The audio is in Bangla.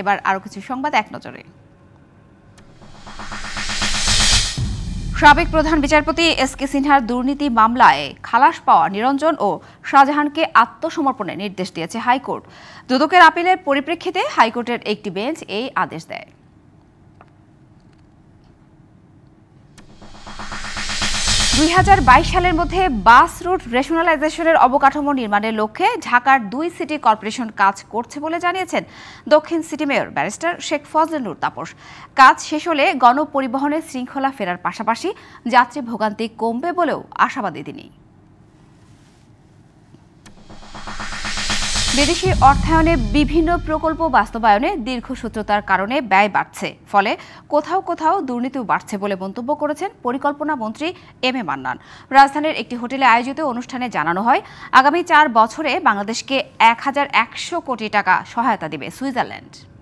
এবার আরো কিছু সংবাদ এক নজরে। সাবেক প্রধান বিচারপতি এসকে সিনহার দুর্নীতি মামলায় খালাস পাওয়া নিরঞ্জন ও শাহজাহানকে আত্মসমর্পণের নির্দেশ দিয়েছে হাইকোর্ট। দুদকের আপিলের পরিপ্রেক্ষিতে হাইকোর্টের একটি বেঞ্চ এই আদেশ দেয়। দুই সালের মধ্যে বাস রুট রেশনালাইজেশনের অবকাঠামো নির্মাণের লক্ষ্যে ঢাকার দুই সিটি কর্পোরেশন কাজ করছে বলে জানিয়েছেন দক্ষিণ city mayor barrister Sheikh Fazlur Noor Taposh. কাজ শেষ হলে গণপরিবহনের শৃঙ্খলা ফেরার পাশাপাশি যাত্রী ভোগান্তি কমবে বলেও আশাবাদী তিনি। বিদেশি অর্থায়নে বিভিন্ন প্রকল্প বাস্তবায়নে দীর্ঘসূত্রতার কারণে ব্যয় বাড়ছে, ফলে কোথাও কোথাও দুর্নীতিও বাড়ছে বলে মন্তব্য করেছেন পরিকল্পনা মন্ত্রী এম এ মান্নান। রাজধানীর একটি হোটেলে আয়োজিত অনুষ্ঠানে জানানো হয়, আগামী ৪ বছরে বাংলাদেশকে ১,১০০ কোটি টাকা সহায়তা দেবে সুইজারল্যান্ড।